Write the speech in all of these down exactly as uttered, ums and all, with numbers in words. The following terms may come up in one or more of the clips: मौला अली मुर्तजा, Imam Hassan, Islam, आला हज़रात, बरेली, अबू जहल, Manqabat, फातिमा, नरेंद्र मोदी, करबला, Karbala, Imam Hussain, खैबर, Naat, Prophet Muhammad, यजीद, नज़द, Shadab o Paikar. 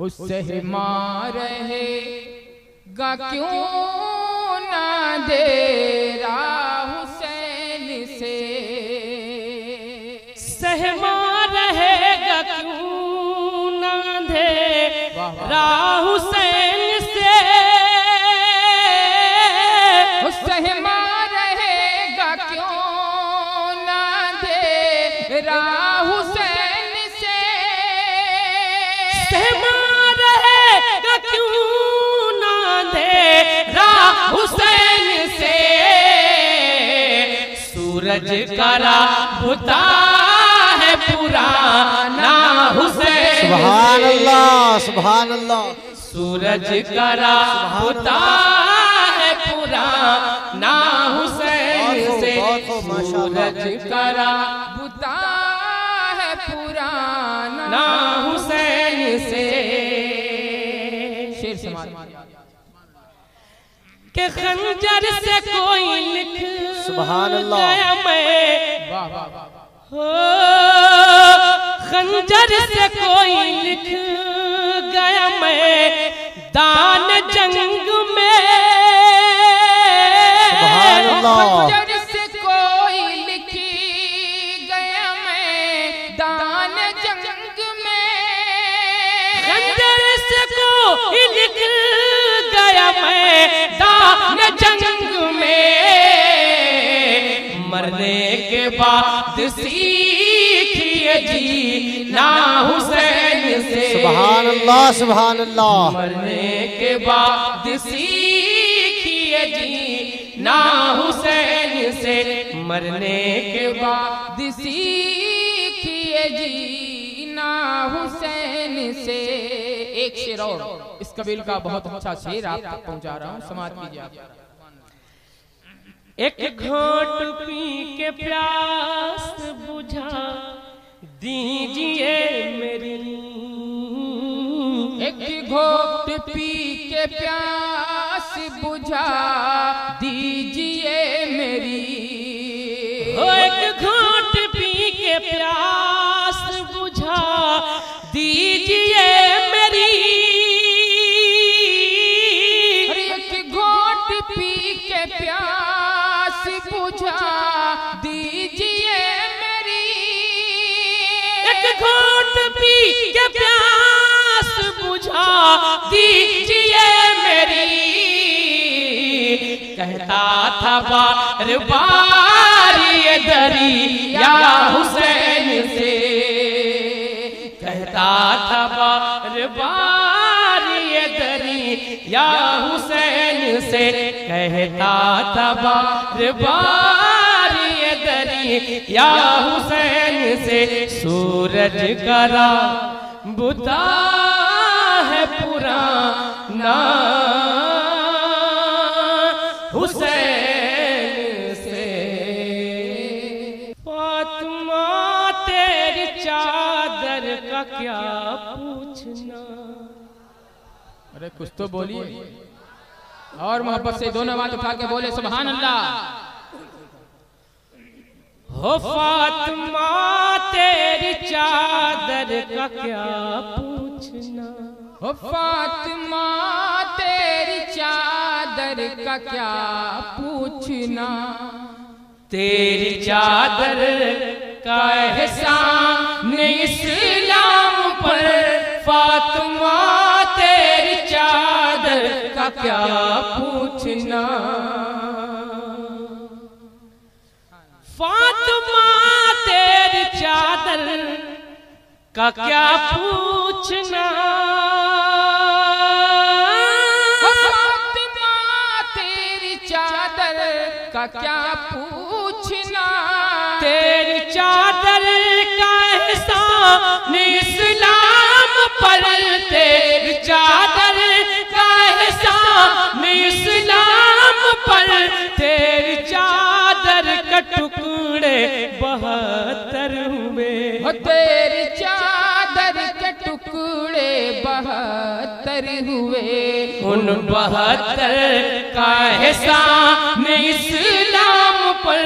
हुस्से मारे गा क्यों ना देरा हुसैन से सहमा रहेगा क्यों ना देरा हुसैन से सहमा रहेगा क्यों ना देरा हुसैन से सहमा रहेगा क्यों ना देरा हुसैन से सूरज करा बुता पुराना हुसैन सुभान अल्लाह सुभान अल्लाह सूरज करा होता है पुराना हुसैन से सूरज करा होता है पुराना हुसैन से शेर समाज के खंजर से कोई लिख सुभान अल्लाह वाह वाह हो खंजर से कोई लिख गया मैं दान जंग में खंजर से कोई लिख गया मैं दान जंग में खंजर से कोई लिख गया मैं दान जंग में मरने के बाद सीखिए जीना हुसैन से सुभान अल्लाह सुभान अल्लाह मरने के बाद सीखिए जीना हुसैन से मरने के बाद सीखिए जीना हुसैन से एक शेर और इस कबील का बहुत अच्छा शेर आप तक पहुंचा रहा हूँ समाज कीजिए। एक घोट पी के प्यास बुझा दीजिए मेरी एक घोट पी के प्यास बुझा दीजिए मेरी एक घोट पी के प्यास बुझा दीजिए मेरी दीजिए मेरी एक घोट पी के प्यास बुझा दीजिए मेरी कहता था बार बार ये दरिया हुसैन से कहता था बार बार ये दरिया हुसैन से कहता था बार बार या हुसैन से सूरज करा बुता है पुराना हुसैन से फातिमा तेरी चादर का क्या पूछना। अरे कुछ तो बोलिए और मोहब्बत से दोनों बात उठा के बोले सुभान अल्लाह। हो फातिमा तेरी चादर का क्या पूछना हो फातिमा तेरी चादर का क्या पूछना तेरी चादर का एहसान इस्लाम पर फातिमा तेरी चादर का क्या पूछना फातिमा तेरी चादर का क्या पूछना फातिमा तेरी चादर का क्या पूछना तेरी चादर का एहसान इस्लाम पर तेरी चादर का एहसान इस्लाम पर तेरी चादर का टुकड़े बहत्तर हुए तेरी चादर के टुकड़े बहत्तर हुए उन बहत्तर का एहसान इस्लाम पर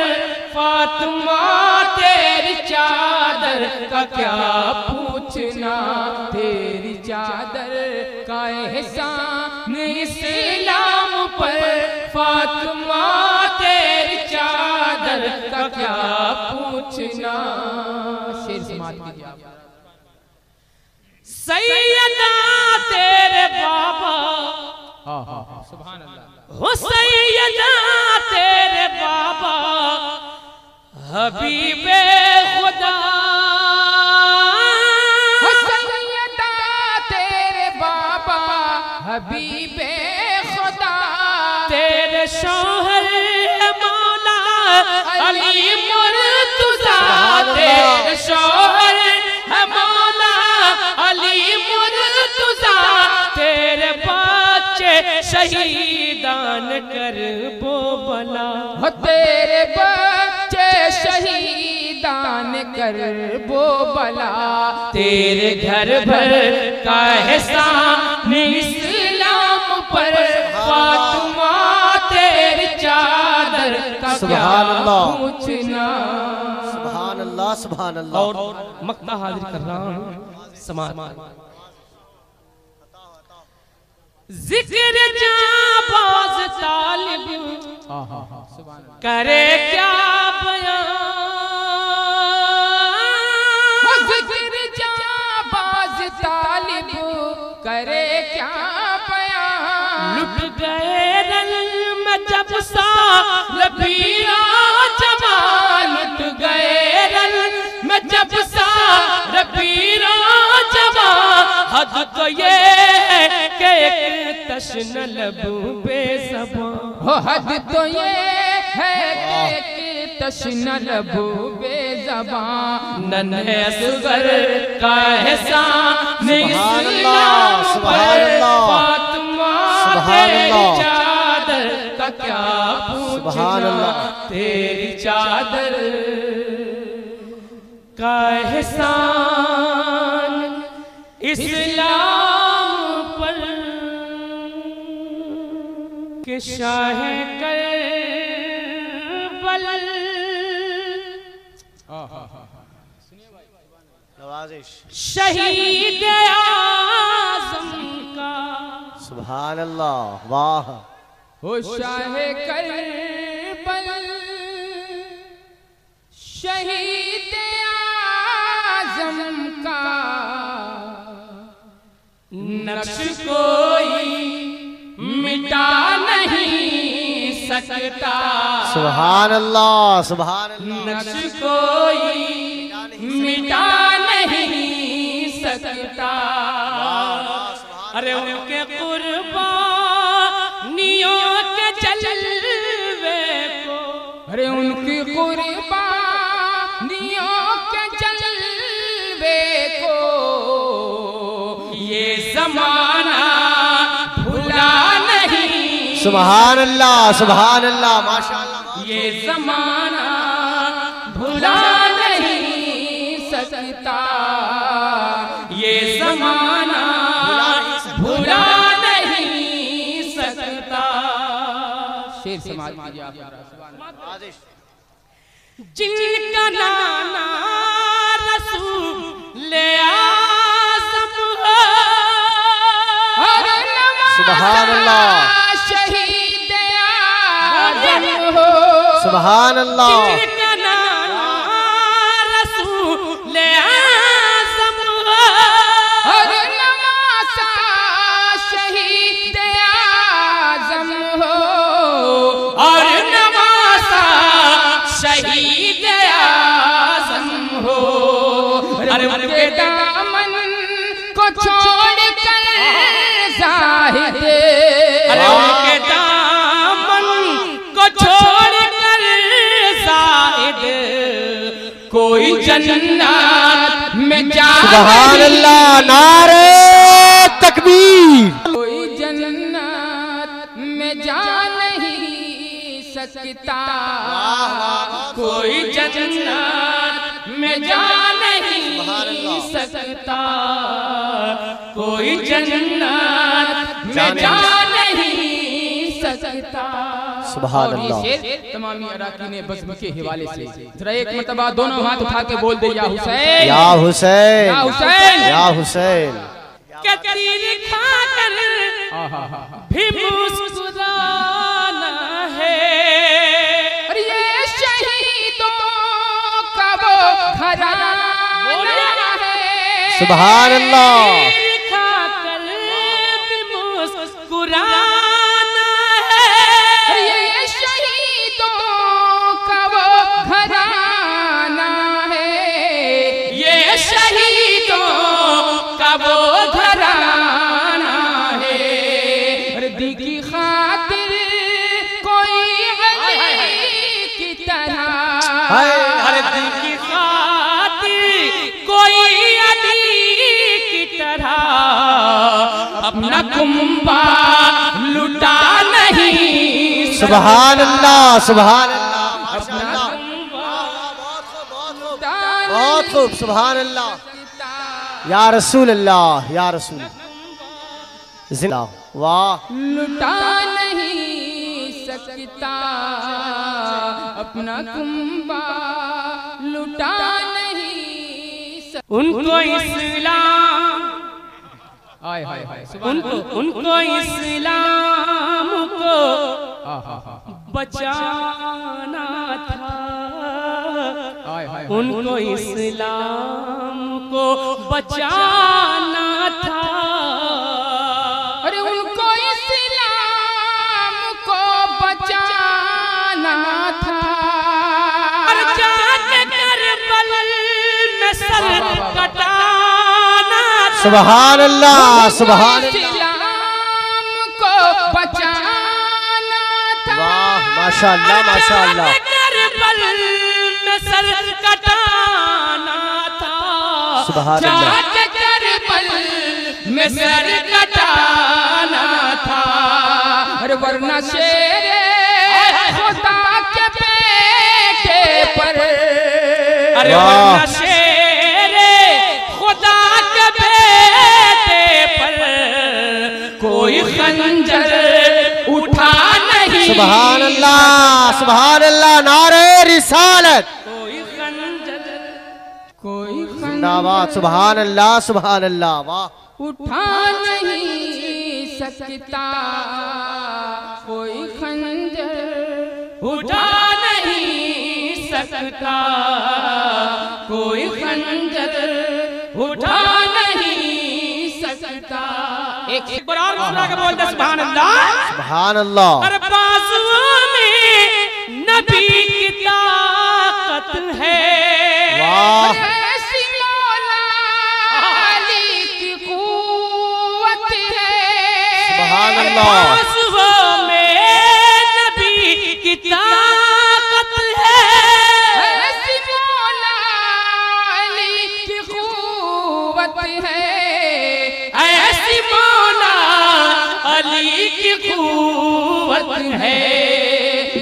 फातिमा तेरी चादर का क्या पूछना तेरी चादर का एहसान इस्लाम पर फातिमा तेरी चादर का क्या पूछना। सैयदा तेरे बाबा सुभान अल्लाह हो, सैयदा तेरे बाबा हबीबे खुदा, सैयदा तेरे बाबा हबीबे खुदा, तेरे शोहर मौला अली मुर्तजा, तेरे शोहर मौला अली मुर्तजा, तेरे बच्चे शहीदान करबो बला, तेरे बच्चे शहीदान करबो बला, तेरे घर भर का एहसान इस्लाम पर फातिमा तेरी चादर का क्या पूछना। सुभान अल्लाह सुभान अल्लाह। और मक्ता हाजिर कर रहा हूँ समाज जिक्र जाबाज तालिब करे क्या बयान, जिक्र जाबाज तालिब करे क्या बयान, लुट गए रल में जब सा रबीया जवान, लुट गए रल में जब सा रबीया जवान, हद तो ये है के एक तश्न लब बेज़बां, हो हद तो ये है के एक तश्न लब बेज़बां, नन्हे असगर का एहसान इस्लाम पर फातिमा तेरी चादर का क्या पूछना, तेरी चादर का एहसान इस्लाम पर के शाह करबल। नवाजिश शहीद आज़म का सुभान अल्लाह वाह हो, शाह करबल शहीद आज़म का नक्श कोई मिटा नहीं सकता। सुभान अल्लाह सुभान अल्लाह। नक्श कोई मिटा नहीं सकता, अरे उनके कुर्बानियों के जलवे को, अरे उनकी कुर्बानियों के जलवे को ये ज़माना भुला नहीं। सुभान अल्लाह सुभान अल्लाह माशाअल्लाह। ये ज़माना भुला नहीं सकता, ये ज़माना भुला नहीं सकता। शेर समाज आदेश जिनका नाना रसूल ले सुभान अल्लाह शहीद आज़म हो, सुभान अल्लाह जिनका नाना रसूल आज़म हो, और नवासा शहीद आज़म हो, और नवासा शहीद आज़म हो, अरे उनके दामन को छोड़ कर के दामन को छोड़ कर जाहिद कोई जन्नत में जा। सुभान अल्लाह नारे तकबीर। कोई जन्नत में जा नहीं सकता, कोई जन्नत में जा नहीं सकता, कोई जन्नत मैं जा नहीं सकता। सुभान अल्लाह। तमाम अराकीने बज़्म के हवाले से जरा एक मर्तबा दोनों हाथ उठा के बोल दे या हुसैन या हुसैन या हुसैन या के तीर खाकर भी मुस्कुराना है। और ये शहीदों का वो घराना है। सुभान अल्लाह। खाकर भी मुस्कुराना है। ये शहीदों का वो घराना है। ये शहीदों का वो अपना कुंबा लुटा नहीं। सुभान अल्लाह। सुभान अल्लाह। अपना कुंबा बहुत खूब। सुभान अल्लाह। या रसूल अल्लाह। या रसूल जिला वाह लुटा नहीं सकता। अपना कुंबा लुटा नहीं सकता। उनको इस्लाम आए, आए, आए, उनको उनको इस्लाम को बचाना था। उनको इस्लाम को बचाना था। अरे उनको इस्लाम को बचाना था। अरे जाके करबल में सर कटा। सुभान अल्लाह। सुभान इस्लाम को बचाना था। वाह माशाल्लाह माशाल्लाह। करबल में सर कटाना था। सुभान अल्लाह। करबल में सर कटाना था। अरे वरना शेर खुदा के बेटे पर। अरे वरना शेर खुदा कोई खंजर उठा नहीं। सुभान अल्लाह। सुभान अल्लाह। नारे रिसालत। कोई खंजर कोई जिंदाबाद। सुभान अल्लाह। सुभान अल्लाह। वाह उठा नहीं सकता। कोई खंजर उठा नहीं सकता। कोई खंजर उठा नहीं सकता। एक एक बार के बोलते सुभान अल्लाह। सुभान अल्लाह। हर बाजुओं में नबी की ताकत है। वाह ऐसी मौला अली की कुव्वत है। सुभान अल्लाह। बाजुओं में नबी की ताकत है। ऐसी मौला अली की कुव्वत है। ऐसी मौला अली की कुव्वत है।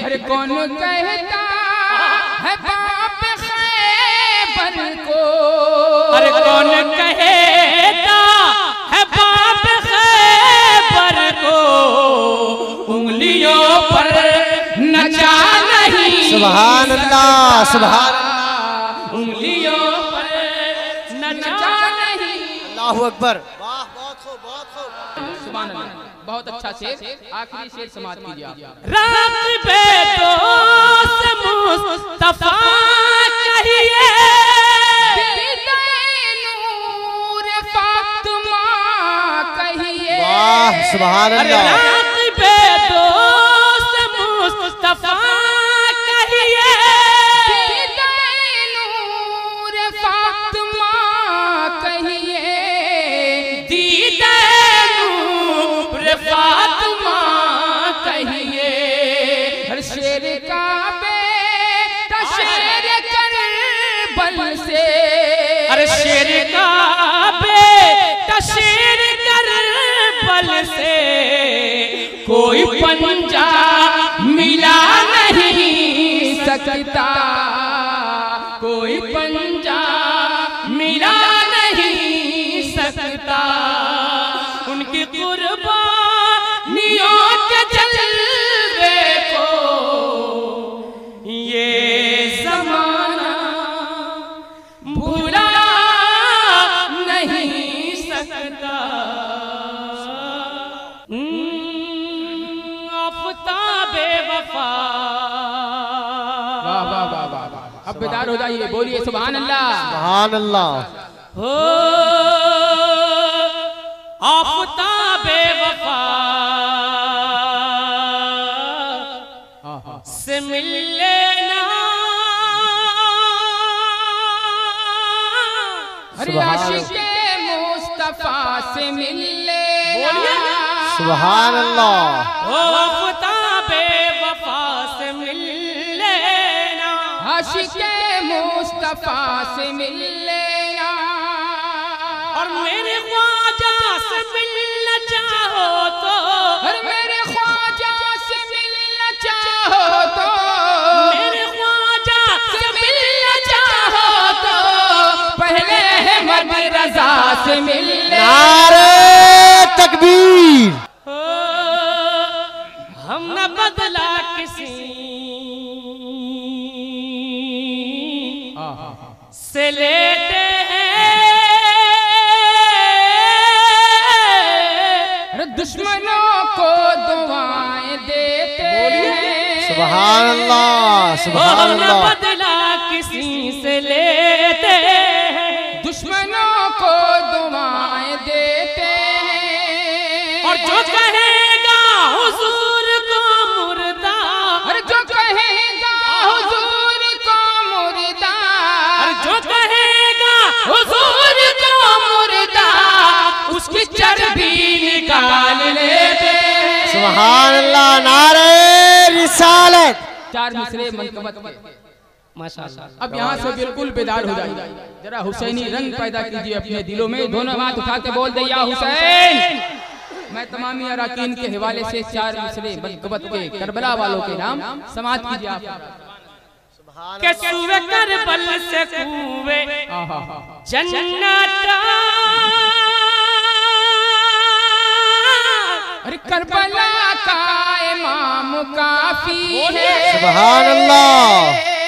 अरे कौन कहता है बाप खैबर को। अरे कौन कहता है बाप खैबर को उंगलियों पर नचा नहीं। सुभान अल्लाह। सुभान उंगलियों पर नचा नहीं। अल्लाहू अकबर। बहुत अच्छा शेर। आखिरी शेर समाप्त कीजिए आप। रात बेदो से मुस्तफा कहिए। नूर फातिमा कहिए। वाह सुभान अल्लाह। रात बेदो से मुस्तफा कहिए। नूर फातिमा कहिए। फातिमा कहिए। हर शेर का बेटा शेर करबल से। हर शेर का बेटा शेर करबल से कोई पंजा मिला नहीं सकता। कोई पंजा मिला नहीं सकता। उनकी कुर्बानी के जलवे को ये जमाना भुला नहीं सकता। आप बेदार हो जाइए, बोलिए सुभान अल्लाह सुभान अल्लाह। हो आफताबे वफा से मिल लेना, हर आशिके मुस्तफा से मिल लेना सुभान अल्लाह। हो आफताबे वफा से मिल लेना, आशिके मुस्तफा से मिल लेना, और मेरे ख्वाजा से मिलना चाहो तो, और मेरे ख्वाजा से मिलना चाहो तो, मेरे ख्वाजा से मिलना चाहो तो पहले है मर्द रजा से मिल ले। नारे तकबीर। से लेते हैं दुश्मनों को दुआएं देते हैं सुभान अल्लाह सुभान अल्लाह। बदला किसी से लेते हैं दुश्मनों को दुआएं देते हैं, और जो कहेगा हुजूर को मुर्दा, और जो कहेगा हुजूर को मुर्दा, और जो कहेगा हुजूर को मुर्दा उसकी चर्बी निकाल लेते हैं सुभान अल्लाह। नारे रिसालत। चार मिसरे मनकबत के माशाअल्लाह। अब यहाँ से बिल्कुल बेदार हो जाइए, जरा हुसैनी रंग पैदा कीजिए अपने दिलों में। दोनों हाथ उठा के बोल दे या हुसैन। मैं तमामी अराकीन के हवाले से चार मिसरे मनकबत के करबला वालों के नाम समाज कीजिए आप। के सूरज करबल से कुवे जन्नत, अरे करबला का इमाम काफी है सुभान अल्लाह।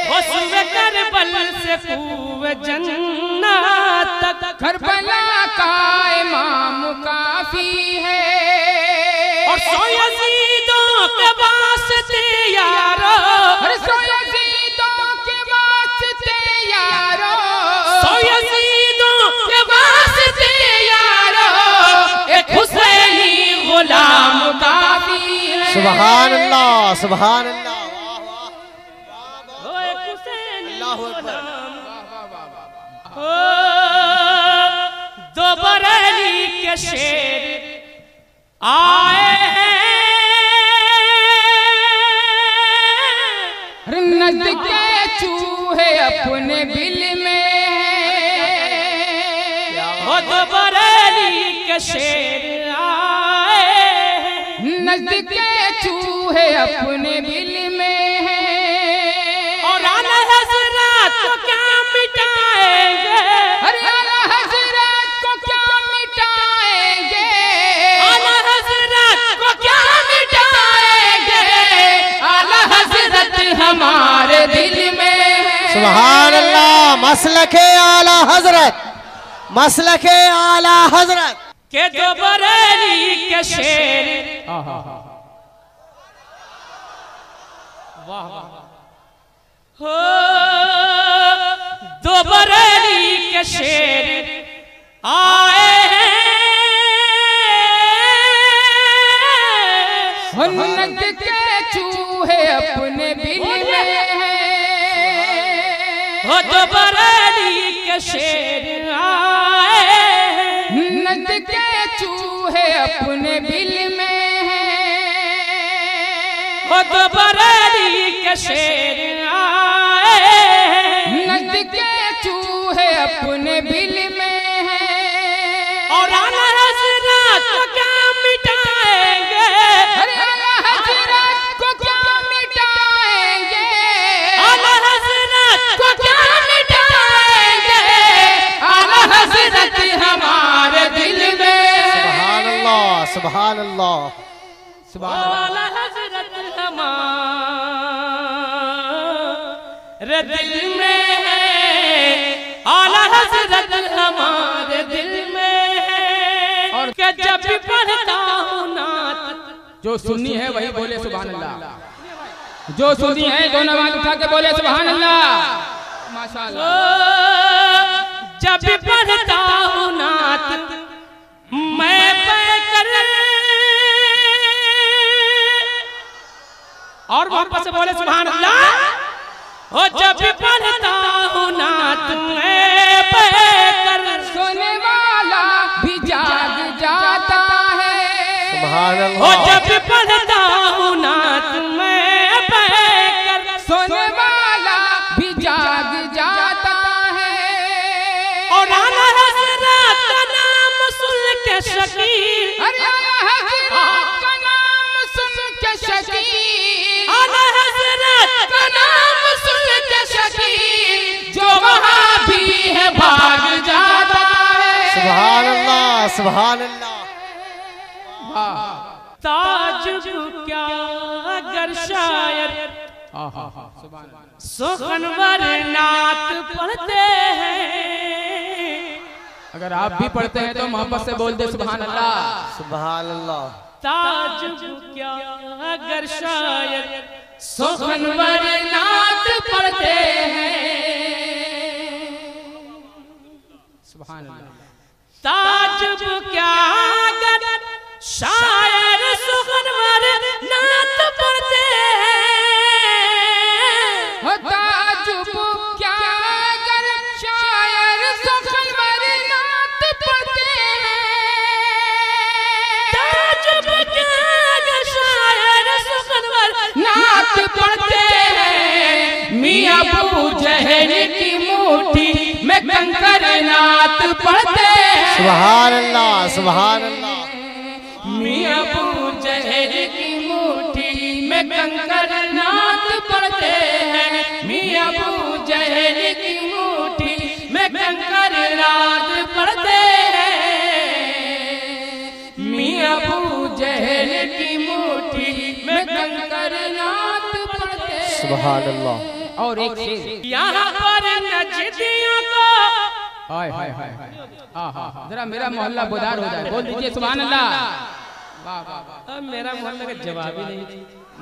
वो सूरज करबल से कुवे जन्नत, करबला का इमाम काफी है, और सौ यजीदों के वास्ते यारो, अरे सौ यजीदों के वास्ते यारो, सौ यजीदों के वास्ते यारो एक हुसैनी गुलाम काफी है सुभान अल्लाह सुभान अल्लाह। वाह वाह एक हुसैनी गुलाम हो दो बरेली के शेर आए नज़द के चूहे अपने बिल में है, दो बरेली के शेर आए नज़द के चूहे अपने बिल में है, और आला हज़रात को क्या मिटाएंगे, अरे आला हज़रात को क्या मिटाएंगे, आला हज़रात को क्या मिटाएंगे, आला हज़रत हमारे दिल में सुभान अल्लाह। मसलके आला हजरत मसलके आला हजरत के दो बरेली के शेर वाह हो दो बरेली के शेर आए नज़द के चूहे अपने बिल में हो, तो बरेली के शेर आए नज़द के चूहे अपने बिल में है, हो तो बरेली के शेर आए नज़द के चूहे अपने बिल में है, और आला हज़रत को क्या मिटाएंगे, अरे आला हज़रत को क्या मिटाएंगे, आला हज़रत को क्या हज़रत हमारे दिल में सुभान अल्लाह सुभान अल्लाह सुभान अल्लाह। हज़रत हमारे दिल में है, आला हज़रत हमारे दिल में है, और क्या जब भी पढ़ता हूँ नात, जो सुन्नी है वही बोले सुभान अल्लाह, जो सुन्नी है दोनों हाथ उठा के बोले सुभान अल्लाह। माशाल्लाह। जब पढ़ता हूँ नात मैं पैकर, और वापस से बोले सुभान अल्लाह। हो जब पढ़ता हूँ नात मैं पैकर, सोने वाला भी जाग जाता है। सुभान अल्लाह। हो जब पढ़ता हूँ नात मैं पैकर, सोने वाला भी जाग जाता है। और आला हजरत का नाम सुन के शकीर, अरे आला हजरत का नाम सुन के शकीर, आला हजरत का नाम सुन के शकीर, जो वहाँ भी है भाग जाता है। सुभान अल्लाह, सुभान अल्लाह। ताज क्या अगर शायर सुखनवर नात पढ़ते हैं। अगर आप भी पढ़ते हैं तो मोहब्बत से बोल दे सुभान अल्लाह, सुभान अल्लाह। ताज क्या अगर शायर सुखनवर नात पढ़ते हैं। सुभान अल्लाह। ताज क्या अगर शायर सुखनवर नात पढ़ते हैं। ताजुब क्या अगर शायर सुखनवर नात पढ़ते हैं। ताजुब क्या अगर शायर सुखनवर नात पढ़ते हैं। मियां अबू जहल की मुट्ठी में कंकर नात पढ़ते हैं। सुभान अल्लाह, सुभान अल्लाह। मियां अबू जहल की मुट्ठी में कंकर नात पढ़ते हैं। मियां अबू जहल की मुट्ठी में कंकर नात पढ़ते हैं। मियां अबू जहल की मुट्ठी में कंकर नात पढ़ते हैं। सुभान अल्लाह। और एक यहाँ पर नजदियों को हाय हाय हाय हाय। जरा मेरा मोहल्ला बुदार हो जाए बोल दीजिए सुभान अल्लाह। वाह वाह। अब मेरा मोहल्ला का जवाब ही नहीं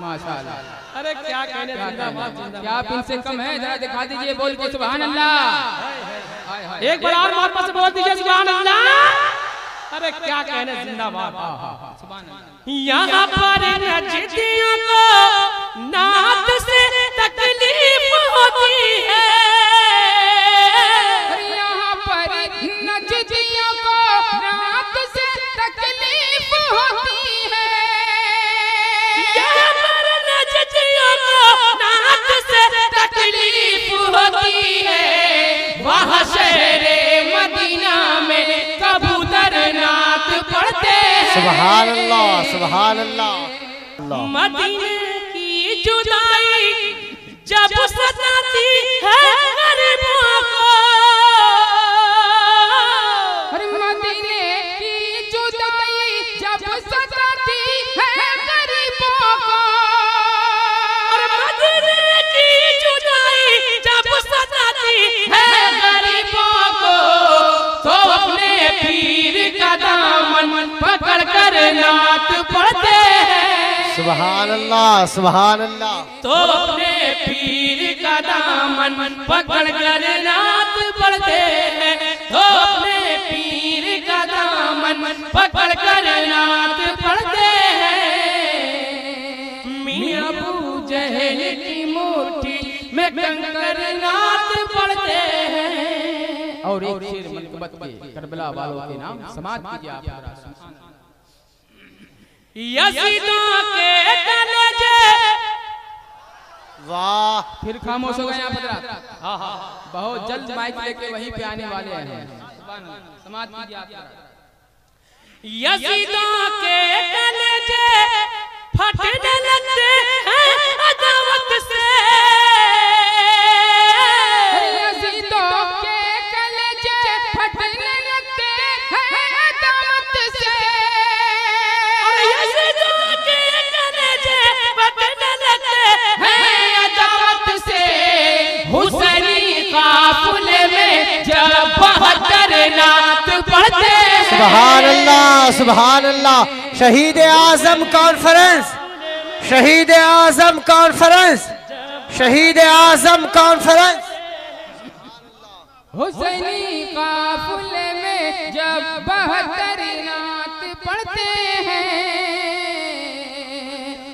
माशाल्लाह। अरे क्या कहने, क्या आप इनसे कम है? जरा दिखा दीजिए बोल के सुभान अल्लाह। एक बार और मोहब्बत से बोल दीजिए सुभान अल्लाह। अरे क्या कहने, जिंदाबाद सुभान अल्लाह। यहाँ पर नजदियों को नात से तकलीफ होती है। यहाँ पर नजदियों को नात से तकलीफ होती है। यहाँ पर नजदियों को नात से तकलीफ होती है। वहाँ शहरे मदीना में कबूतर नात पढ़ते हैं। सुभान अल्लाह, सुभान अल्लाह। मदीने की जुदाई जब सताती है गरीबों को। नात पढ़ते हैं। सुभान अल्लाह, सुभान अल्लाह। तो अपने पीर का दामन पकड़ कर नात पढ़ते हैं। तो अपने पीर का दामन पकड़ कर नात पढ़ते हैं। मियां अबू जहल की मुट्ठी में कंकर नात पढ़ते हैं। और एक शेर मनकबत के करबला वालों के नाम समाज कीजिए आप। यज़ीदों के कलेजे वाह। फिर खामोश हो गए आप हज़रात। हाँ हाँ बहुत जल्द माइक लेके वहीं पे आने वाले हैं। समाज कीजिए आप। यज़ीदों के कलेजे फटने लगते हैं अदावत से। यज़ीदों के कलेजे फटने लगते हैं अदावत से। हुसैनी काफिले में जब बहत्तर नात पढ़ते हैं। सुभान अल्लाह, सुभान अल्लाह। शहीद आजम कॉन्फ्रेंस, शहीद आजम कॉन्फ्रेंस, शहीद आजम कॉन्फ्रेंस। हुसैनी काफिले में जब बहत्तर नात पढ़ते हैं,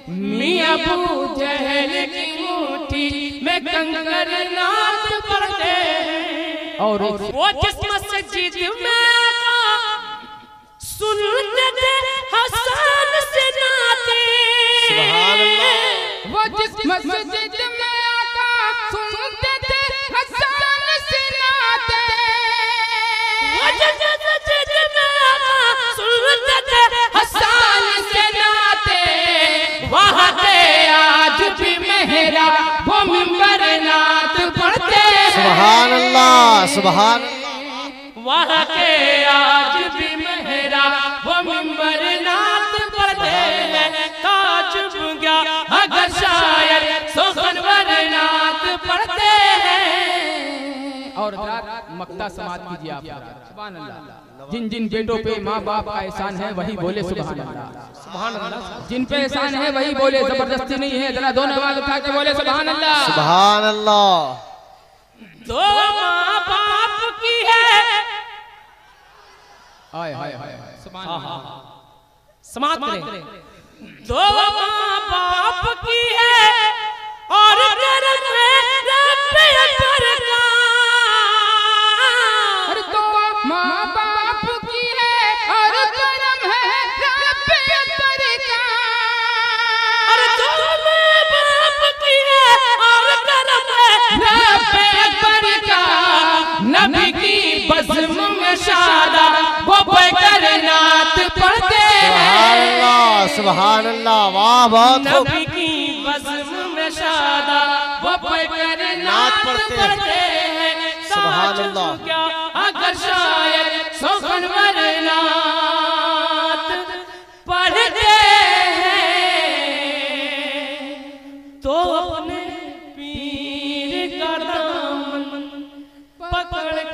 मियां अबू जहल की मुट्ठी में कंकर नात पढ़ते हैं। और वो जिस मस्जिद में सुन्नत हसन से नाते, वो जिस मस्जिद में हसन से नाते, वहाँ पे आज भी मेरा वो मिंबर नात पढ़ते। सुभान अल्लाह, सुभान अल्लाह। वहाँ पे आज भी मेरा वो मिंबर नात पढ़ते। ताज गया अगर शायर सोहनवर नात पढ़ते हैं। और मक्ता समाज कीजिए आप। सुभान अल्लाह। जिन जिन बेटों पे माँ बाप का एहसान है वही बोले सुभान अल्लाह। जिन पे एहसान है वही बोले, जबरदस्ती नहीं है। जरा दोनों आवाज उठा के बोले सुभान अल्लाह, सुभान अल्लाह। दो माँ बाप की है, हाय हाय हाय, सुभान अल्लाह, समाप्त करें। दो माँ बाप की है और गर्म है रब परदा। माँ बाप की है और करम है रब का। अरे दो माँ बाप की है और करम है रब का। नबी की बज़्म में शादाब ओ पैकर नात पढ़ते हैं। सुभान अल्लाह, वाह वाह। नबी की बज़्म में शादाब ओ पैकर नात पढ़ते हैं। सुभान अल्लाह। अगर शायर सोहनवर नात पढ़ते हैं तो अपने पीर का दामन पकड़